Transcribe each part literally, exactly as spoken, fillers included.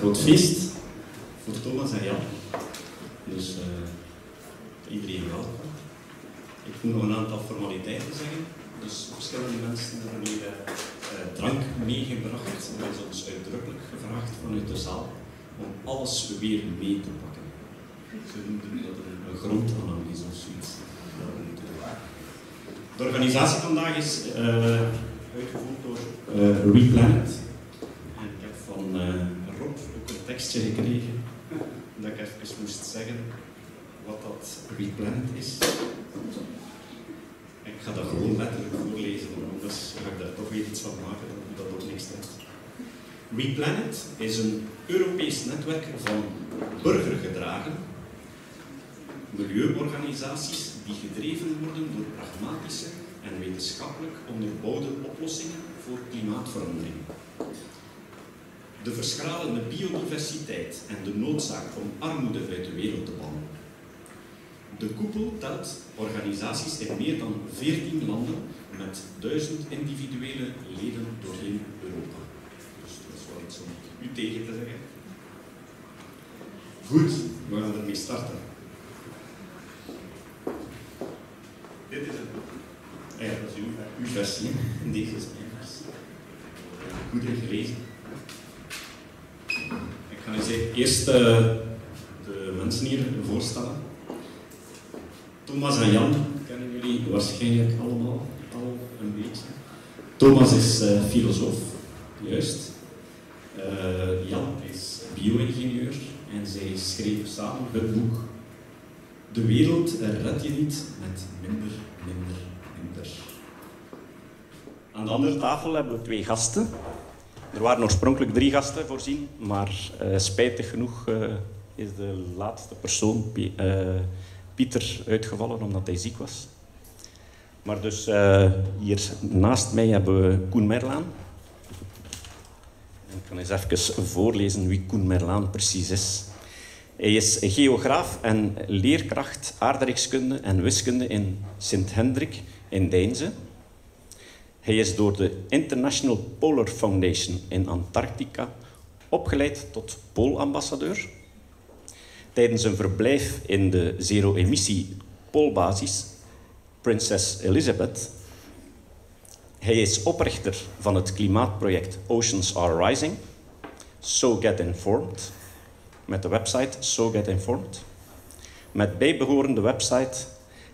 groot feest voor Thomas en Jan. Dus uh, iedereen welkom. Ik moet nog een aantal formaliteiten zeggen. Dus verschillende mensen hebben hier uh, uh, drank meegebracht. En dat is ons uitdrukkelijk gevraagd vanuit de zaal om alles weer mee te pakken. Ze noemden dat een, een grondanalyse of zoiets. Dat we moeten doen. De organisatie vandaag is uh, uitgevoerd door uh, WePlanet. En ik heb van uh, Rob ook een tekstje gekregen dat ik even moest zeggen wat dat WePlanet is. En ik ga dat gewoon letterlijk voorlezen, want anders ga ik daar toch weer iets van maken dat ook niks heeft. WePlanet is een Europees netwerk van burgergedragen milieuorganisaties die gedreven worden door pragmatische en wetenschappelijk onderbouwde oplossingen voor klimaatverandering. De verschralende biodiversiteit en de noodzaak om armoede uit de wereld te bannen. De koepel telt organisaties in meer dan veertien landen met duizend individuele leden doorheen Europa. Dus dat is wel iets om u tegen te zeggen. Goed, we gaan ermee starten. Dit is het. Ja, dat is uw versie. Deze is mijn versie. Goed ingelezen. Ik ga eens eerst uh, de mensen hier voorstellen. Thomas en Jan kennen jullie waarschijnlijk allemaal al een beetje. Thomas is uh, filosoof, juist. Uh, Jan is bio-ingenieur en zij schreef samen het boek De wereld red je niet met minder, minder, minder. Aan de andere tafel hebben we twee gasten. Er waren oorspronkelijk drie gasten voorzien, maar uh, spijtig genoeg uh, is de laatste persoon, P uh, Pieter, uitgevallen omdat hij ziek was. Maar dus uh, hier naast mij hebben we Koen Meirlaen. Ik kan eens even voorlezen wie Koen Meirlaen precies is. Hij is geograaf en leerkracht aardrijkskunde en wiskunde in Sint-Hendrik in Deinze. Hij is door de International Polar Foundation in Antarctica opgeleid tot Poolambassadeur. Tijdens een verblijf in de zero-emissie Poolbasis Princess Elizabeth. Hij is oprichter van het klimaatproject Oceans Are Rising So Get Informed. Met de website So Get Informed, met bijbehorende website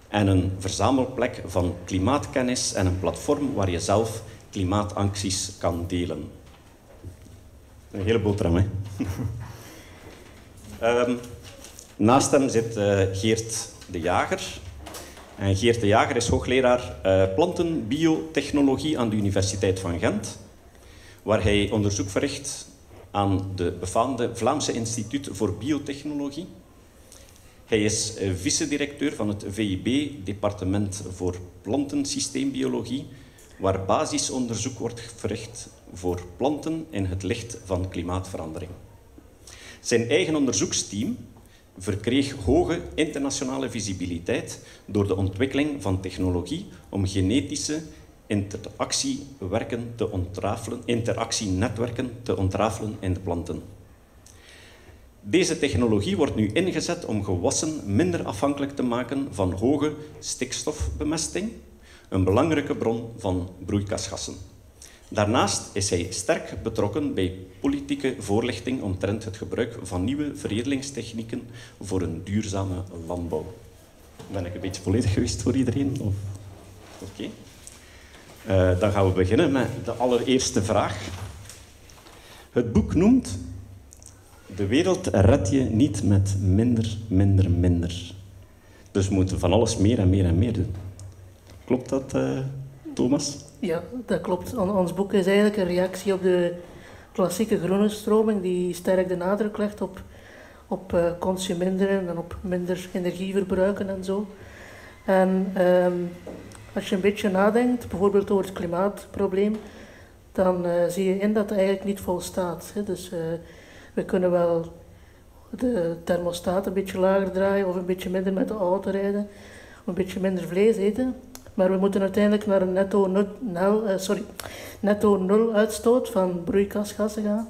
en een verzamelplek van klimaatkennis en een platform waar je zelf klimaatacties kan delen. Een hele boterham, hè? um, naast hem zit uh, Geert de Jager. En Geert de Jager is hoogleraar uh, plantenbiotechnologie aan de Universiteit van Gent, waar hij onderzoek verricht aan de befaamde Vlaamse Instituut voor Biotechnologie. Hij is vice-directeur van het V I B, Departement voor Plantensysteembiologie, waar basisonderzoek wordt verricht voor planten in het licht van klimaatverandering. Zijn eigen onderzoeksteam verkreeg hoge internationale visibiliteit door de ontwikkeling van technologie om genetische interactiewerken te ontrafelen, interactienetwerken te ontrafelen in de planten. Deze technologie wordt nu ingezet om gewassen minder afhankelijk te maken van hoge stikstofbemesting, een belangrijke bron van broeikasgassen. Daarnaast is hij sterk betrokken bij politieke voorlichting omtrent het gebruik van nieuwe veredelingstechnieken voor een duurzame landbouw. Ben ik een beetje volledig geweest voor iedereen? Oké. Okay. Uh, dan gaan we beginnen met de allereerste vraag. Het boek noemt De wereld red je niet met minder, minder, minder. Dus we moeten van alles meer en meer en meer doen. Klopt dat, uh, Thomas? Ja, dat klopt. Ons boek is eigenlijk een reactie op de klassieke groene stroming die sterk de nadruk legt op, op uh, consumeren en op minder energie verbruiken en zo. En Um, Als je een beetje nadenkt, bijvoorbeeld over het klimaatprobleem, dan uh, zie je in dat het eigenlijk niet volstaat. Hè? Dus uh, we kunnen wel de thermostaat een beetje lager draaien of een beetje minder met de auto rijden, of een beetje minder vlees eten. Maar we moeten uiteindelijk naar een netto nul, uh, sorry, netto nul uitstoot van broeikasgassen gaan.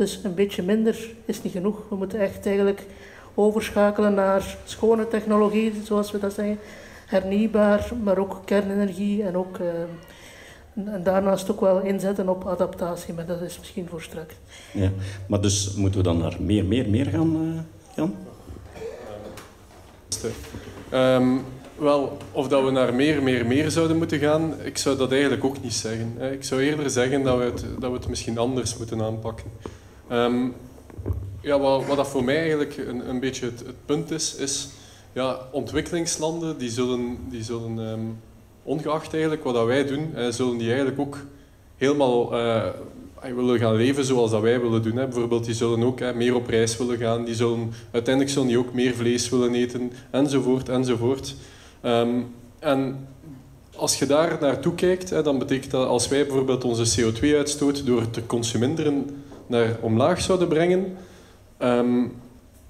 Dus een beetje minder is niet genoeg. We moeten echt eigenlijk overschakelen naar schone technologie, zoals we dat zeggen. Hernieuwbaar, maar ook kernenergie en ook... Uh, En daarnaast ook wel inzetten op adaptatie, maar dat is misschien voor straks. Ja, maar dus moeten we dan naar meer, meer, meer gaan, uh, Jan? Um, wel, of dat we naar meer, meer, meer zouden moeten gaan, ik zou dat eigenlijk ook niet zeggen. Ik zou eerder zeggen dat we het, dat we het misschien anders moeten aanpakken. Um, ja, wat, wat dat voor mij eigenlijk een, een beetje het, het punt is, is... Ja, ontwikkelingslanden, die zullen... Die zullen um, ongeacht eigenlijk wat wij doen, zullen die eigenlijk ook helemaal uh, willen gaan leven zoals dat wij willen doen. Hè. Bijvoorbeeld, die zullen ook uh, meer op reis willen gaan, die zullen, uiteindelijk zullen die ook meer vlees willen eten, enzovoort, enzovoort. Um, en als je daar naartoe kijkt, hè, dan betekent dat als wij bijvoorbeeld onze C O twee uitstoot door te consumeren naar omlaag zouden brengen, um,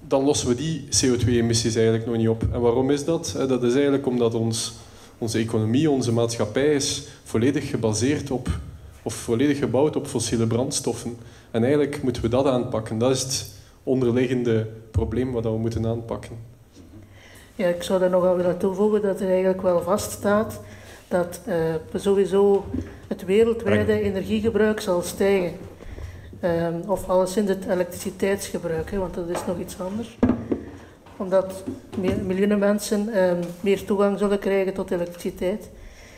dan lossen we die C O twee emissies eigenlijk nog niet op. En waarom is dat? Dat is eigenlijk omdat ons... Onze economie, onze maatschappij is volledig gebaseerd op, of volledig gebouwd op fossiele brandstoffen. En eigenlijk moeten we dat aanpakken. Dat is het onderliggende probleem wat we moeten aanpakken. Ja, ik zou daar nog aan willen toevoegen dat er eigenlijk wel vaststaat dat uh, sowieso het wereldwijde energiegebruik zal stijgen. Uh, of alleszins het elektriciteitsgebruik, hè, want dat is nog iets anders. Omdat miljoenen mensen eh, meer toegang zullen krijgen tot elektriciteit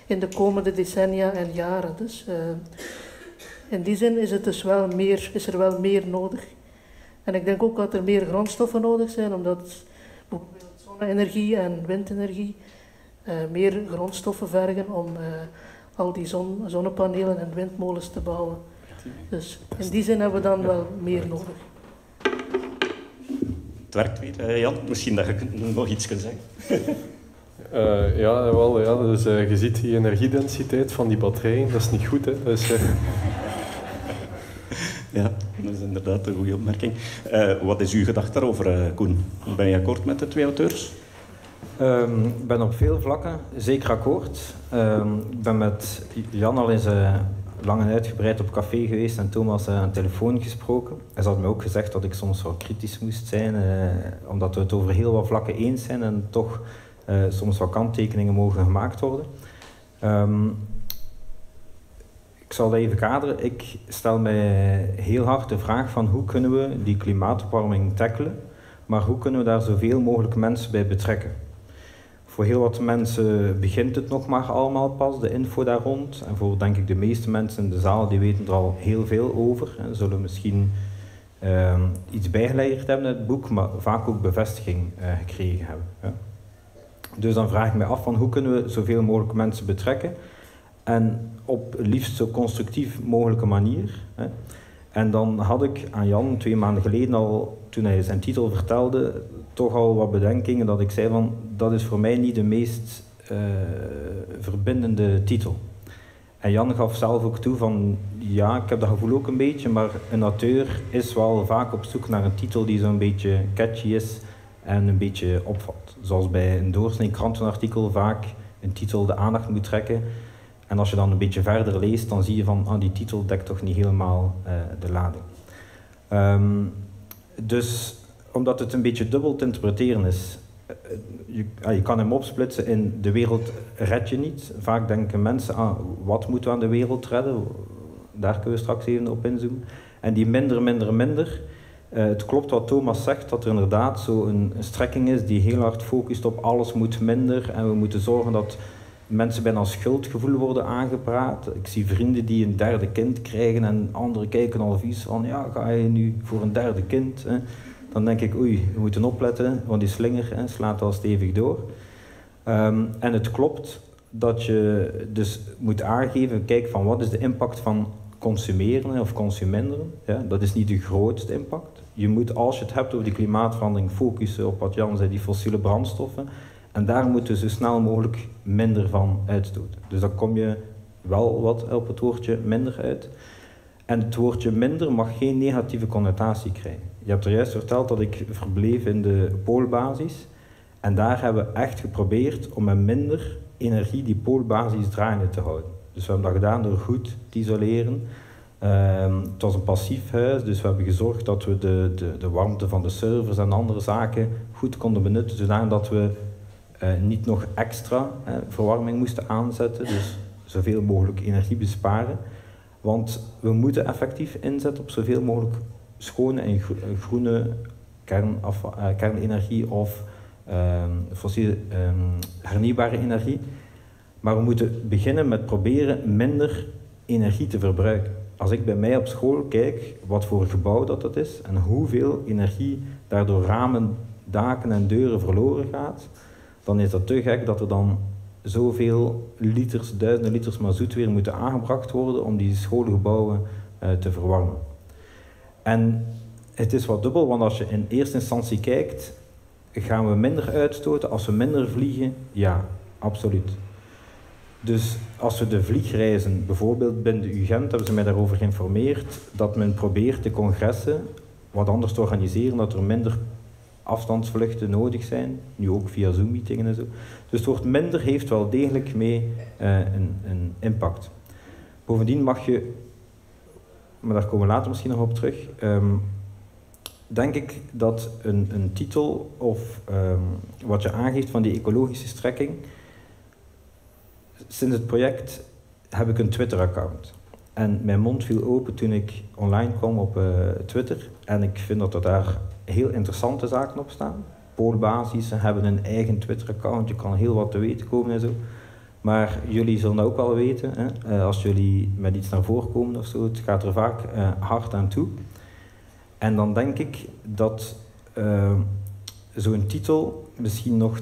in de komende decennia en jaren. Dus eh, in die zin is, het dus wel meer, is er wel meer nodig. En ik denk ook dat er meer grondstoffen nodig zijn, omdat bijvoorbeeld zonne-energie en windenergie eh, meer grondstoffen vergen om eh, al die zon, zonnepanelen en windmolens te bouwen. Dus in die zin hebben we dan wel meer nodig. Het werkt weer. Uh, Jan, misschien dat je nog iets kunt zeggen. uh, ja, wel, ja dus, uh, je ziet die energiedensiteit van die batterijen, dat is niet goed. Hè? Dus, uh... ja, dat is inderdaad een goede opmerking. Uh, wat is uw gedachte daarover, uh, Koen? Ben je akkoord met de twee auteurs? Ik um, ben op veel vlakken zeker akkoord. Um, ik ben met Jan al eens uh, lang en uitgebreid op café geweest en Thomas aan de telefoon gesproken. Hij had mij ook gezegd dat ik soms wel kritisch moest zijn, eh, omdat we het over heel wat vlakken eens zijn en toch eh, soms wat kanttekeningen mogen gemaakt worden. Um, ik zal dat even kaderen. Ik stel mij heel hard de vraag van hoe kunnen we die klimaatopwarming tackelen, maar hoe kunnen we daar zoveel mogelijk mensen bij betrekken? Voor heel wat mensen begint het nog maar allemaal pas, de info daar rond. En voor denk ik de meeste mensen in de zaal, die weten er al heel veel over. En zullen misschien uh, iets bijgeleerd hebben uit het boek, maar vaak ook bevestiging uh, gekregen hebben. Ja. Dus dan vraag ik me af van hoe kunnen we zoveel mogelijk mensen betrekken. En op liefst zo constructief mogelijke manier. Hè. En dan had ik aan Jan twee maanden geleden al, toen hij zijn titel vertelde, toch al wat bedenkingen dat ik zei van dat is voor mij niet de meest uh, verbindende titel. En Jan gaf zelf ook toe van ja, ik heb dat gevoel ook een beetje, maar een auteur is wel vaak op zoek naar een titel die zo'n beetje catchy is en een beetje opvalt. Zoals bij een doorsnee krantenartikel vaak een titel de aandacht moet trekken. En als je dan een beetje verder leest, dan zie je van ah, die titel dekt toch niet helemaal uh, de lading. Um, dus omdat het een beetje dubbel te interpreteren is. Je, je kan hem opsplitsen in de wereld red je niet. Vaak denken mensen aan ah, wat moeten we aan de wereld redden? Daar kunnen we straks even op inzoomen. En die minder, minder, minder. Uh, het klopt wat Thomas zegt, dat er inderdaad zo'n strekking is die heel hard focust op alles moet minder. En we moeten zorgen dat mensen bijna schuldgevoel worden aangepraat. Ik zie vrienden die een derde kind krijgen en anderen kijken al vies van ja, ga je nu voor een derde kind? Hè? Dan denk ik, oei, we moeten opletten, want die slinger hè, slaat wel stevig door. Um, en het klopt dat je dus moet aangeven, kijk van wat is de impact van consumeren of consuminderen. Ja, dat is niet de grootste impact. Je moet, als je het hebt over de klimaatverandering, focussen op wat Jan zei, die fossiele brandstoffen. En daar moeten ze zo snel mogelijk minder van uitstoten. Dus dan kom je wel wat op het woordje minder uit. En het woordje minder mag geen negatieve connotatie krijgen. Je hebt er juist verteld dat ik verbleef in de poolbasis. En daar hebben we echt geprobeerd om met minder energie die poolbasis draaiende te houden. Dus we hebben dat gedaan door goed te isoleren. Um, het was een passief huis, dus we hebben gezorgd dat we de, de, de warmte van de servers en andere zaken goed konden benutten, zodat we uh, niet nog extra uh, verwarming moesten aanzetten, dus zoveel mogelijk energie besparen. Want we moeten effectief inzetten op zoveel mogelijk schone en groene kernaf, uh, kernenergie of uh, fossiele uh, hernieuwbare energie. Maar we moeten beginnen met proberen minder energie te verbruiken. Als ik bij mij op school kijk wat voor gebouw dat, dat is en hoeveel energie daardoor ramen, daken en deuren verloren gaat, dan is dat te gek dat er dan zoveel liters, duizenden liters mazoet weer moeten aangebracht worden om die schoolgebouwen uh, te verwarmen. En het is wat dubbel, want als je in eerste instantie kijkt, gaan we minder uitstoten als we minder vliegen? Ja, absoluut. Dus als we de vliegreizen, bijvoorbeeld binnen de U G E N T, hebben ze mij daarover geïnformeerd, dat men probeert de congressen wat anders te organiseren, dat er minder afstandsvluchten nodig zijn, nu ook via Zoom-meetingen en zo. Dus het woord minder heeft wel degelijk mee uh, een, een impact. Bovendien mag je, maar daar komen we later misschien nog op terug, um, denk ik dat een, een titel of um, wat je aangeeft van die ecologische strekking. Sinds het project heb ik een Twitter-account. En mijn mond viel open toen ik online kwam op uh, Twitter. En ik vind dat er daar heel interessante zaken op staan. Poolbasissen hebben een eigen Twitter-account. Je kan heel wat te weten komen en zo. Maar jullie zullen dat ook wel weten. Hè? Uh, als jullie met iets naar voren komen of zo. Het gaat er vaak uh, hard aan toe. En dan denk ik dat uh, zo'n titel misschien nog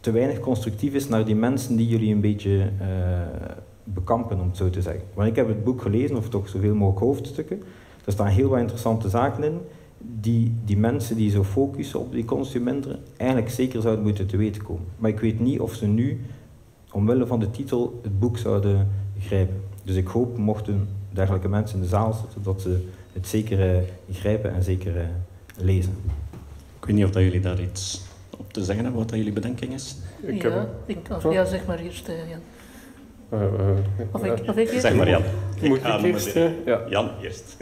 te weinig constructief is naar die mensen die jullie een beetje uh, bekampen, om het zo te zeggen. Want ik heb het boek gelezen, of toch zoveel mogelijk hoofdstukken. Er staan heel wat interessante zaken in, die die mensen die zo focussen op die consumenten eigenlijk zeker zouden moeten te weten komen. Maar ik weet niet of ze nu, omwille van de titel, het boek zouden grijpen. Dus ik hoop, mochten dergelijke mensen in de zaal zitten, dat ze het zeker uh, grijpen en zeker uh, lezen. Ik weet niet of dat jullie daar iets op te zeggen hebben, wat dat jullie bedenking is? Ik ja, heb... ik, of, ja, zeg maar eerst, uh, Jan. Uh, uh, of, ik, of ik eerst? Zeg maar Jan. Ik Moet ik eerst? Ja. Jan eerst.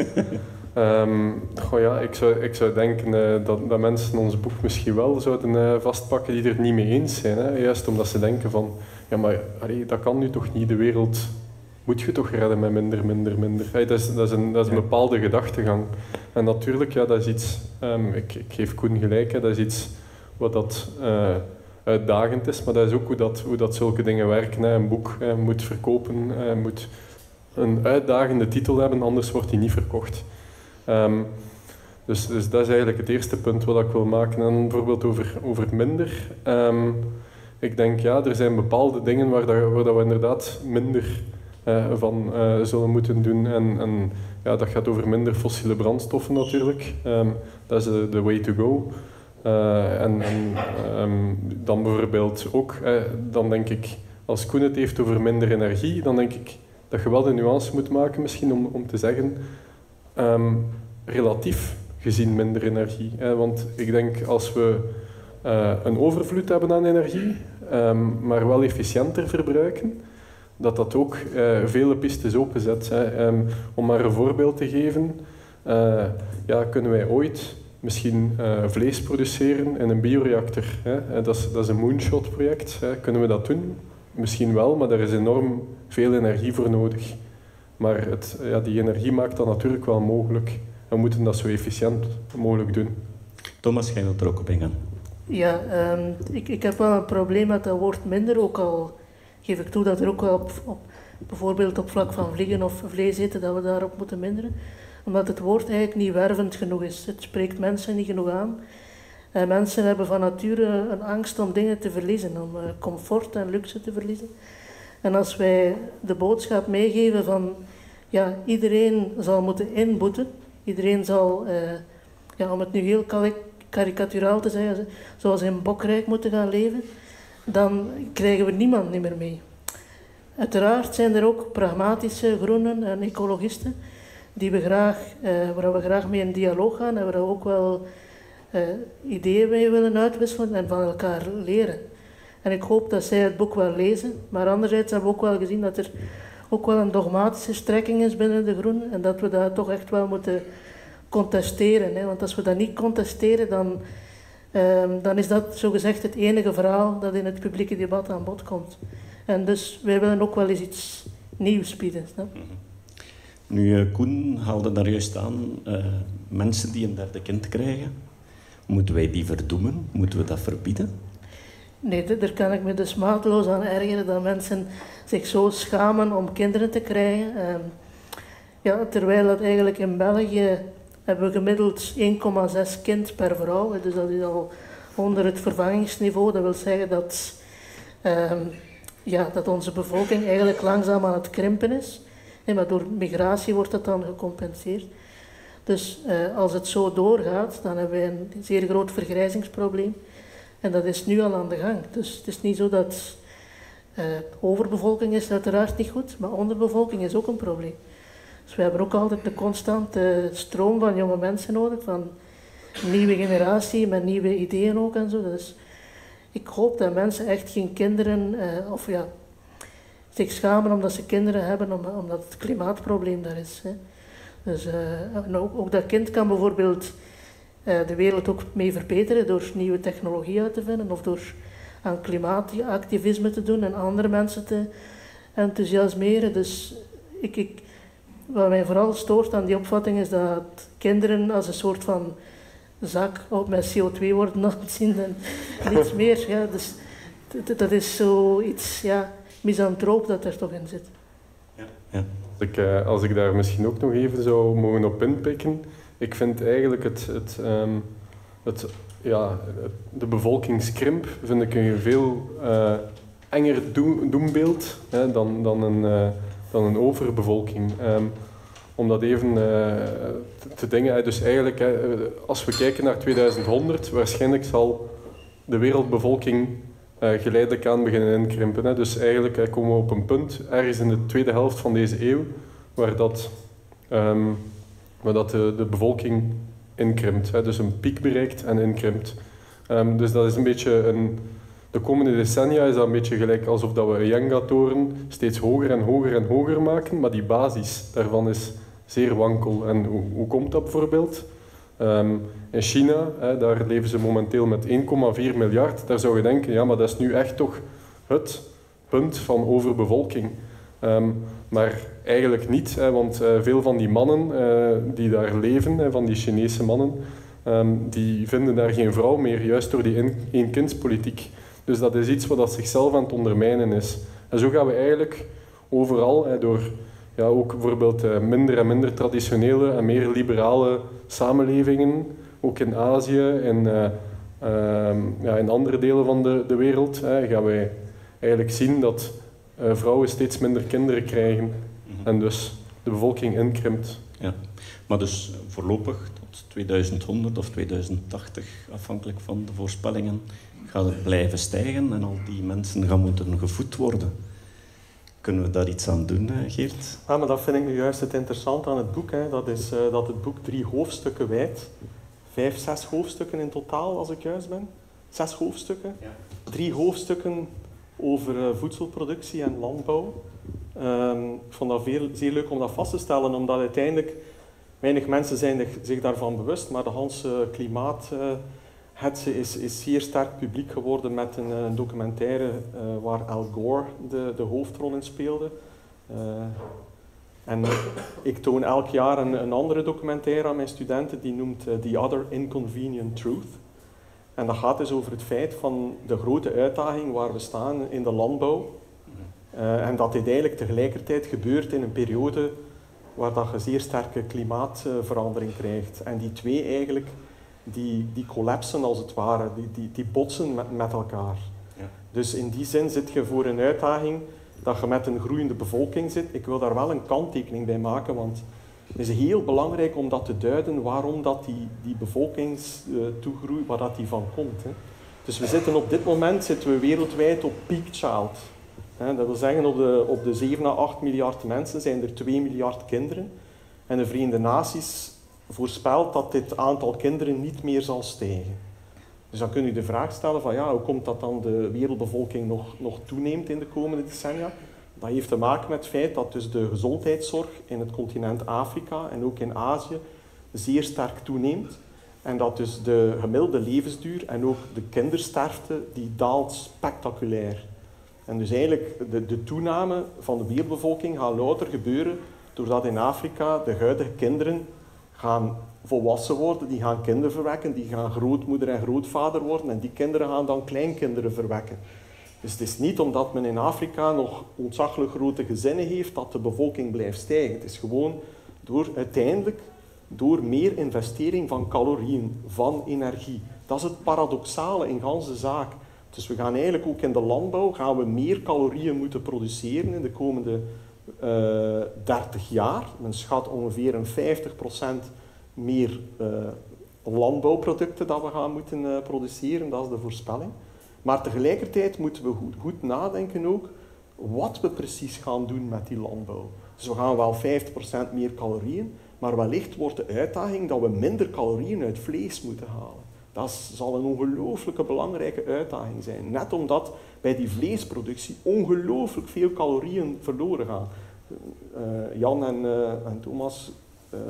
um, goh ja, ik zou, ik zou denken uh, dat, dat mensen ons boek misschien wel zouden uh, vastpakken die er niet mee eens zijn. Hè? Juist omdat ze denken van, ja maar allee, dat kan nu toch niet, de wereld moet je toch redden met minder, minder, minder. Hey, dat is, dat is een, dat is een bepaalde gedachtegang. En natuurlijk, ja, dat is iets, um, ik, ik geef Koen gelijk, hè, dat is iets wat dat uh, uitdagend is, maar dat is ook hoe dat, hoe dat zulke dingen werken. Hè. Een boek eh, moet verkopen, eh, moet een uitdagende titel hebben, anders wordt die niet verkocht. Um, dus, dus dat is eigenlijk het eerste punt wat ik wil maken. En bijvoorbeeld over, over minder. Um, ik denk, ja, er zijn bepaalde dingen waar, dat, waar dat we inderdaad minder uh, van uh, zullen moeten doen. En, en ja, dat gaat over minder fossiele brandstoffen natuurlijk. Um, dat is de uh, way to go. Uh, en en um, dan bijvoorbeeld ook, eh, dan denk ik, als Koen het heeft over minder energie, dan denk ik dat je wel de nuance moet maken misschien om, om te zeggen, um, relatief gezien minder energie. Eh, want ik denk als we uh, een overvloed hebben aan energie, um, maar wel efficiënter verbruiken, dat dat ook uh, vele pistes openzet. Hè. Um, om maar een voorbeeld te geven, uh, ja, kunnen wij ooit misschien uh, vlees produceren in een bioreactor. Hè? Dat is, dat is een moonshot-project. Kunnen we dat doen? Misschien wel, maar daar is enorm veel energie voor nodig. Maar het, ja, die energie maakt dat natuurlijk wel mogelijk. We moeten dat zo efficiënt mogelijk doen. Thomas, jij wilt er ook op ingaan. Ja, um, ik, ik heb wel een probleem met dat woord minder. Ook al geef ik toe dat er ook wel op, op, bijvoorbeeld op vlak van vliegen of vlees eten, dat we daarop moeten minderen. Omdat het woord eigenlijk niet wervend genoeg is. Het spreekt mensen niet genoeg aan. En mensen hebben van nature een angst om dingen te verliezen, om comfort en luxe te verliezen. En als wij de boodschap meegeven van, ja, iedereen zal moeten inboeten, iedereen zal, eh, ja, om het nu heel karikaturaal te zeggen, zoals in Bokrijk moeten gaan leven, dan krijgen we niemand niet meer mee. Uiteraard zijn er ook pragmatische groenen en ecologisten, die we graag, eh, waar we graag mee in dialoog gaan en waar we ook wel eh, ideeën mee willen uitwisselen en van elkaar leren. En ik hoop dat zij het boek wel lezen, maar anderzijds hebben we ook wel gezien dat er ook wel een dogmatische strekking is binnen de Groenen. En dat we dat toch echt wel moeten contesteren. Hè? Want als we dat niet contesteren, dan, eh, dan is dat zogezegd het enige verhaal dat in het publieke debat aan bod komt. En dus wij willen ook wel eens iets nieuws bieden. Hè? Nu, Koen haalde daar juist aan, uh, mensen die een derde kind krijgen, moeten wij die verdoemen? Moeten we dat verbieden? Nee, daar kan ik me dus maatloos aan ergeren dat mensen zich zo schamen om kinderen te krijgen. Uh, ja, terwijl dat eigenlijk in België hebben we gemiddeld één komma zes kind per vrouw. Dus dat is al onder het vervangingsniveau. Dat wil zeggen dat, uh, ja, dat onze bevolking eigenlijk langzaam aan het krimpen is. Nee, maar door migratie wordt dat dan gecompenseerd. Dus eh, als het zo doorgaat, dan hebben we een zeer groot vergrijzingsprobleem. En dat is nu al aan de gang. Dus het is niet zo dat eh, overbevolking is uiteraard niet goed, maar onderbevolking is ook een probleem. Dus we hebben ook altijd de constante stroom van jonge mensen nodig, van een nieuwe generatie met nieuwe ideeën ook en zo. Dus ik hoop dat mensen echt geen kinderen, eh, of ja... zich schamen omdat ze kinderen hebben, omdat het klimaatprobleem daar is. Hè. Dus, uh, ook, ook dat kind kan bijvoorbeeld uh, de wereld ook mee verbeteren door nieuwe technologie uit te vinden of door aan klimaatactivisme te doen en andere mensen te enthousiasmeren. Dus ik, ik, wat mij vooral stoort aan die opvatting is dat kinderen als een soort van zak op met C O twee worden aanzien en niets meer. Ja. Dus, dat is zoiets... Ja, misantroop dat er toch in zit. Ja. Ja. Als, ik, als ik daar misschien ook nog even zou mogen op inpikken, ik vind eigenlijk het, het, um, het, ja, de bevolkingskrimp vind ik een veel uh, enger doem, doembeeld hè, dan, dan, een, uh, dan een overbevolking. Um, om dat even uh, te dingen, dus eigenlijk uh, als we kijken naar tweeduizend honderd, waarschijnlijk zal de wereldbevolking Uh, geleidelijk aan beginnen inkrimpen. Hè. Dus eigenlijk uh, komen we op een punt, ergens in de tweede helft van deze eeuw, waar dat, um, waar dat de, de bevolking inkrimpt. Hè. Dus een piek bereikt en inkrimpt. Um, dus dat is een beetje een... De komende decennia is dat een beetje gelijk alsof dat we een Jenga-toren steeds hoger en hoger en hoger maken, maar die basis daarvan is zeer wankel. En hoe, hoe komt dat bijvoorbeeld? Um, in China, hè, daar leven ze momenteel met één komma vier miljard. Daar zou je denken, ja, maar dat is nu echt toch het punt van overbevolking. Um, maar eigenlijk niet, hè, want uh, veel van die mannen uh, die daar leven, hè, van die Chinese mannen, um, die vinden daar geen vrouw meer, juist door die eenkindspolitiek. Dus dat is iets wat dat zichzelf aan het ondermijnen is. En zo gaan we eigenlijk overal, hè, door... Ja, ook bijvoorbeeld minder en minder traditionele en meer liberale samenlevingen, ook in Azië en uh, uh, ja, in andere delen van de, de wereld, hè, gaan wij eigenlijk zien dat uh, vrouwen steeds minder kinderen krijgen mm-hmm. en dus de bevolking inkrimpt. Ja. Maar dus voorlopig tot tweeduizend honderd of tweeduizend tachtig, afhankelijk van de voorspellingen, gaat het blijven stijgen en al die mensen gaan moeten gevoed worden. Kunnen we daar iets aan doen, Geert? Ja, maar dat vind ik nu juist het interessante aan het boek. Hè. Dat is uh, dat het boek drie hoofdstukken wijdt. Vijf, zes hoofdstukken in totaal, als ik juist ben. Zes hoofdstukken. Ja. Drie hoofdstukken over uh, voedselproductie en landbouw. Um, ik vond dat veel, zeer leuk om dat vast te stellen, omdat uiteindelijk weinig mensen zijn zich daarvan bewust, maar de hele klimaathetze uh, is, is zeer sterk publiek geworden met een, een documentaire uh, waar Al Gore de, de hoofdrol in speelde. Uh, en ik toon elk jaar een, een andere documentaire aan mijn studenten, die noemt uh, The Other Inconvenient Truth. En dat gaat dus over het feit van de grote uitdaging waar we staan in de landbouw. Uh, en dat dit eigenlijk tegelijkertijd gebeurt in een periode waar dat je zeer sterke klimaatverandering krijgt. En die twee eigenlijk, die, die collapsen als het ware, die, die, die botsen met, met elkaar. Ja. Dus in die zin zit je voor een uitdaging dat je met een groeiende bevolking zit. Ik wil daar wel een kanttekening bij maken, want het is heel belangrijk om dat te duiden waarom dat die, die bevolkingstoegroei, waar dat die van komt. Hè. Dus we zitten op dit moment zitten we wereldwijd op peak child. Dat wil zeggen, op de, op de zeven à acht miljard mensen zijn er twee miljard kinderen. En de Verenigde Naties voorspelt dat dit aantal kinderen niet meer zal stijgen. Dus dan kun je de vraag stellen van ja, hoe komt dat dan de wereldbevolking nog, nog toeneemt in de komende decennia? Dat heeft te maken met het feit dat dus de gezondheidszorg in het continent Afrika en ook in Azië zeer sterk toeneemt. En dat dus de gemiddelde levensduur en ook de kindersterfte, die daalt spectaculair. En dus eigenlijk de, de toename van de wereldbevolking gaat louter gebeuren doordat in Afrika de huidige kinderen gaan volwassen worden, die gaan kinderen verwekken, die gaan grootmoeder en grootvader worden en die kinderen gaan dan kleinkinderen verwekken. Dus het is niet omdat men in Afrika nog ontzaglijk grote gezinnen heeft dat de bevolking blijft stijgen. Het is gewoon door uiteindelijk door meer investering van calorieën, van energie. Dat is het paradoxale in ganse zaak. Dus we gaan eigenlijk ook in de landbouw gaan we meer calorieën moeten produceren in de komende uh, dertig jaar. Men schat ongeveer een vijftig procent meer uh, landbouwproducten dat we gaan moeten uh, produceren. Dat is de voorspelling. Maar tegelijkertijd moeten we goed, goed nadenken ook wat we precies gaan doen met die landbouw. Dus we gaan wel vijftig procent meer calorieën, maar wellicht wordt de uitdaging dat we minder calorieën uit vlees moeten halen. Dat zal een ongelooflijke belangrijke uitdaging zijn. Net omdat bij die vleesproductie ongelooflijk veel calorieën verloren gaan. Uh, Jan en, uh, en Thomas uh,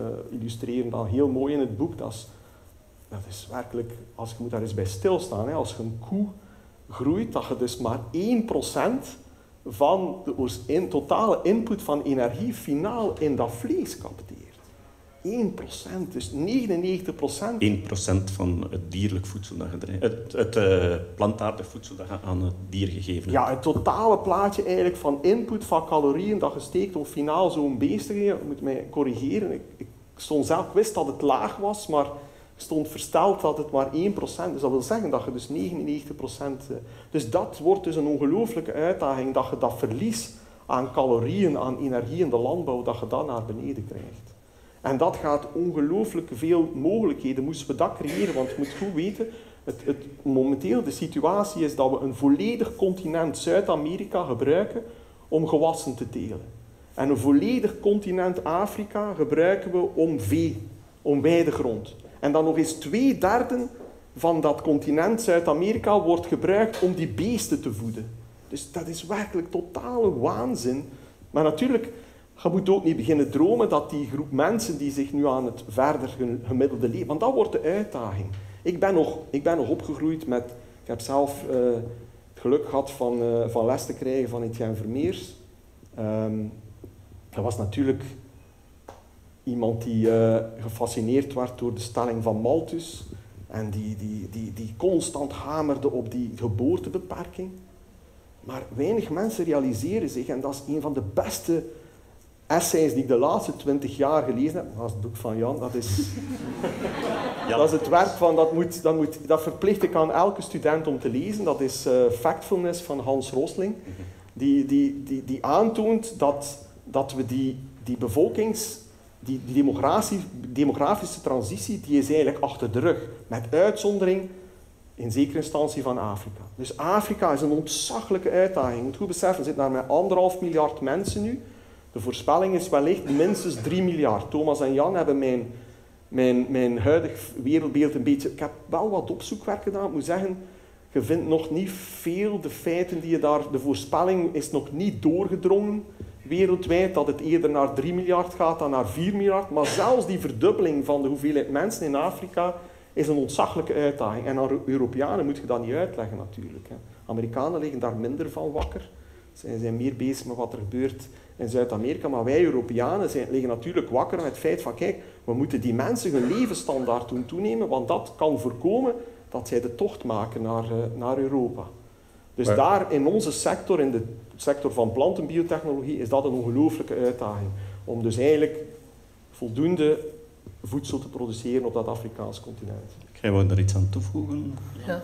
illustreren dat heel mooi in het boek. Dat is, dat is werkelijk, als je moet daar eens bij stilstaan, hè. Als je een koe groeit, dat je dus maar één procent van de in, totale input van energie finaal in dat vlees capteert. één procent, dus negenennegentig procent. één procent van het dierlijk voedsel dat je het, het uh, plantaardig voedsel dat je aan het dier gegeven hebt. Ja, het totale plaatje eigenlijk van input van calorieën dat je steekt om finaal zo'n beest te geven. Je moet mij corrigeren. Ik, ik stond zelf, ik wist dat het laag was, maar ik stond versteld dat het maar één procent is. Dus dat wil zeggen dat je dus negenennegentig procent... Uh, dus dat wordt dus een ongelooflijke uitdaging, dat je dat verlies aan calorieën, aan energie in de landbouw, dat je dat naar beneden krijgt. En dat gaat ongelooflijk veel mogelijkheden, moesten we dat creëren, want je moet goed weten, het, het, momenteel de situatie is dat we een volledig continent Zuid-Amerika gebruiken om gewassen te telen. En een volledig continent Afrika gebruiken we om vee, om weidegrond. En dan nog eens twee derden van dat continent Zuid-Amerika wordt gebruikt om die beesten te voeden. Dus dat is werkelijk totale waanzin. Maar natuurlijk... Je moet ook niet beginnen dromen dat die groep mensen die zich nu aan het verder gemiddelde leven... Want dat wordt de uitdaging. Ik ben nog, ik ben nog opgegroeid met... Ik heb zelf uh, het geluk gehad van, uh, van les te krijgen van Etienne Vermeers. Um, dat was natuurlijk iemand die uh, gefascineerd werd door de stelling van Malthus. En die, die, die, die constant hamerde op die geboortebeperking. Maar weinig mensen realiseren zich, en dat is een van de beste... essays die ik de laatste twintig jaar gelezen heb, dat is het boek van Jan, dat is, Jan. Dat is het werk van, dat, moet, dat, moet, dat verplicht ik aan elke student om te lezen, dat is uh, Factfulness van Hans Rosling, die, die, die, die aantoont dat, dat we die, die bevolkings, die, die demografische transitie, die is eigenlijk achter de rug, met uitzondering in zekere instantie van Afrika. Dus Afrika is een ontzaglijke uitdaging, je moet goed beseffen, we zitten daar met anderhalf miljard mensen nu. De voorspelling is wellicht minstens drie miljard. Thomas en Jan hebben mijn, mijn, mijn huidig wereldbeeld een beetje... Ik heb wel wat opzoekwerk gedaan. Ik moet zeggen, je vindt nog niet veel de feiten die je daar... De voorspelling is nog niet doorgedrongen wereldwijd, dat het eerder naar drie miljard gaat dan naar vier miljard. Maar zelfs die verdubbeling van de hoeveelheid mensen in Afrika is een ontzaglijke uitdaging. En aan Europeanen moet je dat niet uitleggen natuurlijk. Hè. Amerikanen liggen daar minder van wakker. Zij zijn meer bezig met wat er gebeurt in Zuid-Amerika, maar wij Europeanen zijn, liggen natuurlijk wakker met het feit van kijk, we moeten die mensen hun levensstandaard doen toenemen, want dat kan voorkomen dat zij de tocht maken naar, uh, naar Europa. Dus maar, daar in onze sector, in de sector van plantenbiotechnologie, is dat een ongelooflijke uitdaging. Om dus eigenlijk voldoende voedsel te produceren op dat Afrikaans continent. Jij wou er iets aan toevoegen? Ja.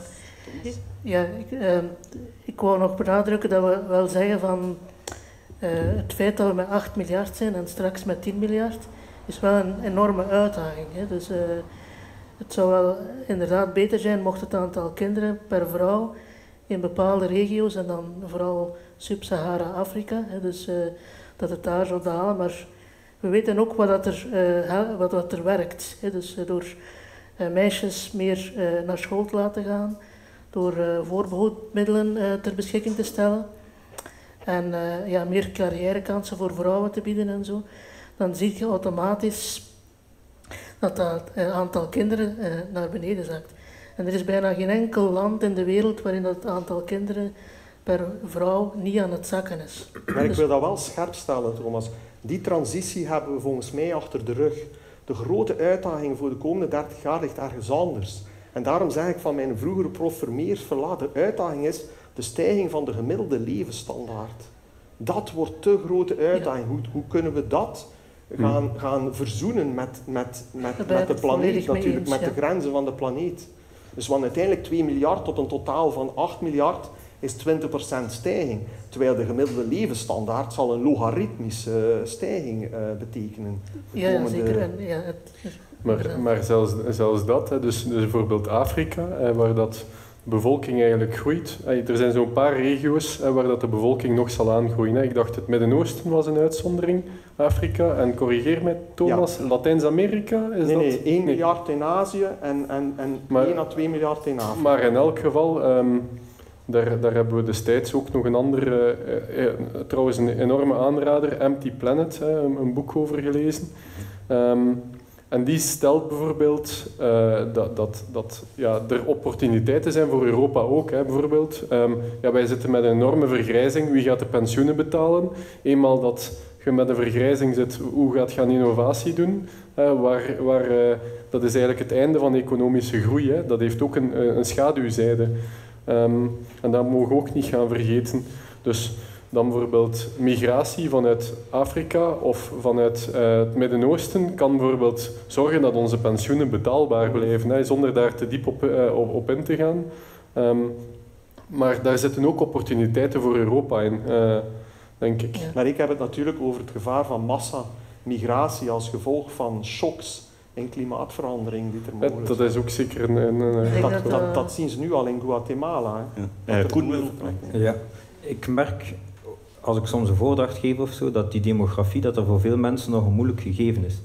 Ja, ik, eh, ik wou nog benadrukken dat we wel zeggen van eh, het feit dat we met acht miljard zijn en straks met tien miljard is wel een enorme uitdaging. Hè. Dus eh, het zou wel inderdaad beter zijn mocht het aantal kinderen per vrouw in bepaalde regio's en dan vooral Sub-Sahara-Afrika, dus eh, dat het daar zou dalen. Maar we weten ook wat, dat er, eh, wat, wat er werkt. Hè. Dus eh, door eh, meisjes meer eh, naar school te laten gaan, door uh, voorbehoedmiddelen uh, ter beschikking te stellen. en uh, ja, meer carrièrekansen voor vrouwen te bieden en zo, dan zie je automatisch dat dat aantal kinderen uh, naar beneden zakt. En er is bijna geen enkel land in de wereld waarin dat aantal kinderen per vrouw niet aan het zakken is. Maar ik wil dat wel scherp stellen, Thomas. Die transitie hebben we volgens mij achter de rug. De grote uitdaging voor de komende dertig jaar ligt ergens anders. En daarom zeg ik van mijn vroegere prof Vermeers, verlaat, de uitdaging is de stijging van de gemiddelde levensstandaard. Dat wordt de grote uitdaging. Ja. Hoe, hoe kunnen we dat gaan, gaan verzoenen met, met, met, met de planeet, natuurlijk, eens, met ja. de grenzen van de planeet. Dus want uiteindelijk twee miljard tot een totaal van acht miljard is twintig procent stijging. Terwijl de gemiddelde levensstandaard zal een logaritmische stijging betekenen. Ja, komende... zeker. En, ja, het... Maar, maar zelfs, zelfs dat, dus, dus bijvoorbeeld Afrika, waar dat de bevolking eigenlijk groeit. Er zijn zo'n paar regio's waar dat de bevolking nog zal aangroeien. Ik dacht het Midden-Oosten was een uitzondering, Afrika. En corrigeer mij, Thomas, ja. Latijns-Amerika is nee, dat? Nee, één miljard in Azië en, en, en maar, één à twee miljard in Afrika. Maar in elk geval... Um, Daar, daar hebben we destijds ook nog een andere, eh, eh, trouwens een enorme aanrader, Empty Planet, eh, een, een boek over gelezen. Um, en die stelt bijvoorbeeld uh, dat, dat, dat ja, er opportuniteiten zijn voor Europa ook. Hè, bijvoorbeeld. Um, ja, wij zitten met een enorme vergrijzing, wie gaat de pensioenen betalen? Eenmaal dat je met een vergrijzing zit, hoe gaat je aan innovatie doen? Uh, waar, waar, uh, dat is eigenlijk het einde van economische groei. Hè. Dat heeft ook een, een schaduwzijde. Um, en dat mogen we ook niet gaan vergeten. Dus dan bijvoorbeeld migratie vanuit Afrika of vanuit uh, het Midden-Oosten kan bijvoorbeeld zorgen dat onze pensioenen betaalbaar blijven, hè, zonder daar te diep op, uh, op, op in te gaan. Um, maar daar zitten ook opportuniteiten voor Europa in, uh, denk ik. Maar ik heb het natuurlijk over het gevaar van massamigratie als gevolg van shocks. En klimaatverandering die er mogelijk is. Dat is ook zeker een... een, een dat, dat, dat, dat zien ze nu al in Guatemala. Hè? Ja. Eh, Koen, wil... ja. Ik merk, als ik soms een voordracht geef of zo, dat die demografie, dat er voor veel mensen nog een moeilijk gegeven is.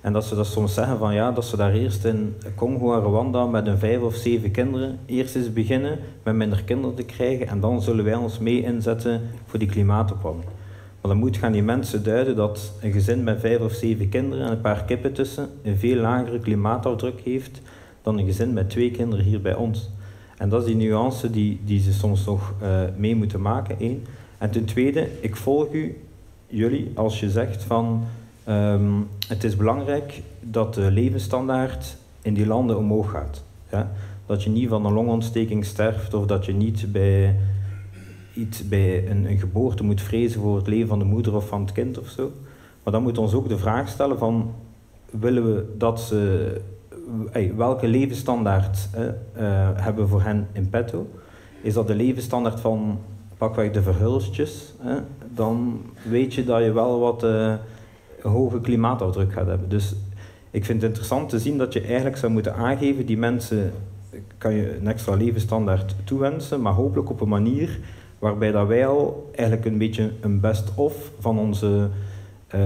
En dat ze dat soms zeggen van ja, dat ze daar eerst in Congo en Rwanda met een vijf of zeven kinderen eerst eens beginnen met minder kinderen te krijgen en dan zullen wij ons mee inzetten voor die klimaatopwarming. Maar dan moet gaan die mensen duiden dat een gezin met vijf of zeven kinderen en een paar kippen tussen een veel lagere klimaatafdruk heeft dan een gezin met twee kinderen hier bij ons. En dat is die nuance die, die ze soms nog uh, mee moeten maken, één. En ten tweede, ik volg u, jullie, als je zegt van um, het is belangrijk dat de levensstandaard in die landen omhoog gaat. Ja? Dat je niet van een longontsteking sterft of dat je niet bij... iets bij een, een geboorte moet vrezen voor het leven van de moeder of van het kind of zo. Maar dan moet ons ook de vraag stellen van willen we dat ze, hey, welke levensstandaard eh, uh, hebben we voor hen in petto? Is dat de levensstandaard van pakweg de verhulstjes? Eh? Dan weet je dat je wel wat uh, hoge klimaatafdruk gaat hebben. Dus ik vind het interessant te zien dat je eigenlijk zou moeten aangeven die mensen kan je een extra levensstandaard toewensen, maar hopelijk op een manier waarbij dat wij al eigenlijk een beetje een best-of van onze uh,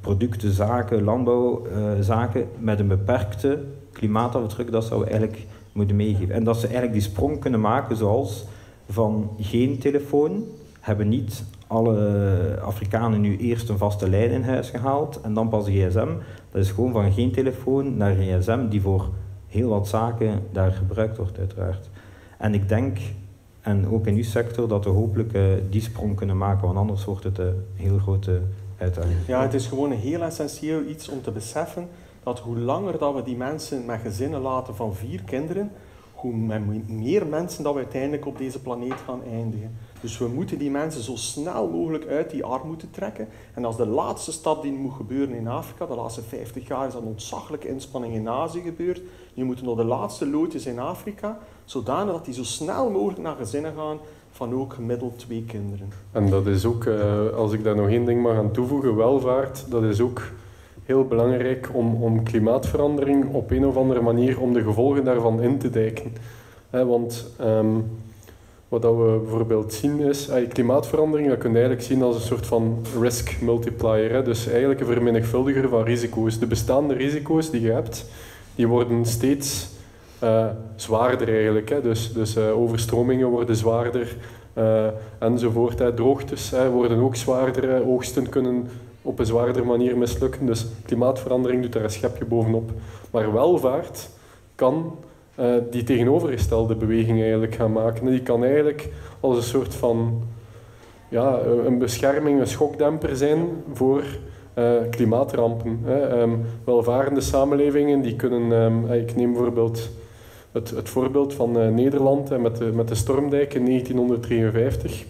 producten, zaken, landbouwzaken uh, met een beperkte klimaatafdruk, dat zouden we eigenlijk moeten meegeven. En dat ze eigenlijk die sprong kunnen maken zoals van geen telefoon, hebben niet alle Afrikanen nu eerst een vaste lijn in huis gehaald en dan pas de gsm. Dat is gewoon van geen telefoon naar een gsm die voor heel wat zaken daar gebruikt wordt uiteraard. En ik denk... En ook in uw sector dat we hopelijk uh, die sprong kunnen maken, want anders wordt het een heel grote uitdaging. Ja, het is gewoon een heel essentieel iets om te beseffen dat hoe langer dat we die mensen met gezinnen laten van vier kinderen, hoe meer mensen dat we uiteindelijk op deze planeet gaan eindigen. Dus we moeten die mensen zo snel mogelijk uit die armoede trekken. En dat is de laatste stap die moet gebeuren in Afrika. De laatste vijftig jaar is dat een ontzaglijke inspanning in Azië gebeurd. Nu moeten nog de laatste loodjes in Afrika, zodanig dat die zo snel mogelijk naar gezinnen gaan van ook gemiddeld twee kinderen. En dat is ook, als ik daar nog één ding mag aan toevoegen, welvaart, dat is ook heel belangrijk om, om klimaatverandering op een of andere manier, om de gevolgen daarvan in te dijken. Want... Um, Wat we bijvoorbeeld zien is, klimaatverandering, dat kun je eigenlijk zien als een soort van risk multiplier. Hè? Dus eigenlijk een vermenigvuldiger van risico's. De bestaande risico's die je hebt, die worden steeds uh, zwaarder eigenlijk. Hè? Dus, dus uh, overstromingen worden zwaarder, uh, enzovoort. Hè. Droogtes hè, worden ook zwaarder, hè. Oogsten kunnen op een zwaardere manier mislukken. Dus klimaatverandering doet daar een schepje bovenop. Maar welvaart kan uh, die tegenovergestelde beweging eigenlijk gaan maken. Die kan eigenlijk als een soort van ja, een bescherming, een schokdemper zijn voor uh, klimaatrampen. Hè. Um, welvarende samenlevingen die kunnen, um, ik neem bijvoorbeeld het, het voorbeeld van uh, Nederland met de, met de stormdijk in negentienhonderddrieënvijftig.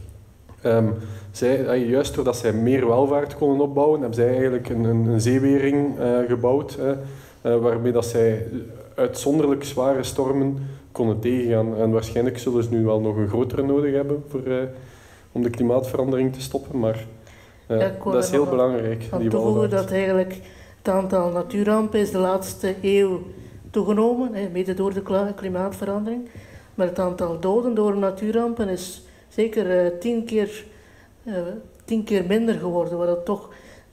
Um, zij, juist doordat zij meer welvaart konden opbouwen, hebben zij eigenlijk een, een, een zeewering uh, gebouwd, hè, uh, waarmee dat zij uitzonderlijk zware stormen konden tegengaan. En waarschijnlijk zullen ze nu wel nog een grotere nodig hebben voor, uh, om de klimaatverandering te stoppen, maar uh, ja, dat is heel belangrijk. Aan die toevoegen dat eigenlijk het aantal natuurrampen is de laatste eeuw toegenomen, hè, mede door de klimaatverandering. Maar het aantal doden door natuurrampen is zeker uh, tien, keer, uh, tien keer minder geworden, wat toch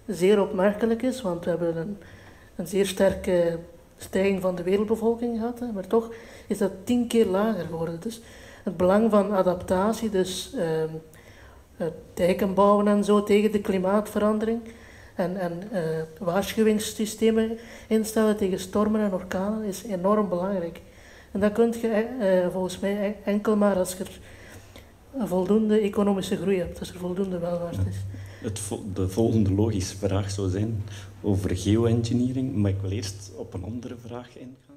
zeer opmerkelijk is, want we hebben een, een zeer sterke stijging van de wereldbevolking gehad, hè, maar toch is dat tien keer lager geworden. Dus het belang van adaptatie, dus uh, uh, dijken bouwen en zo tegen de klimaatverandering en, en uh, waarschuwingssystemen instellen tegen stormen en orkanen is enorm belangrijk. En dat kun je uh, volgens mij enkel maar als je voldoende economische groei hebt, dus er voldoende welvaart is. Het vo de volgende logische vraag zou zijn over geoengineering, maar ik wil eerst op een andere vraag ingaan.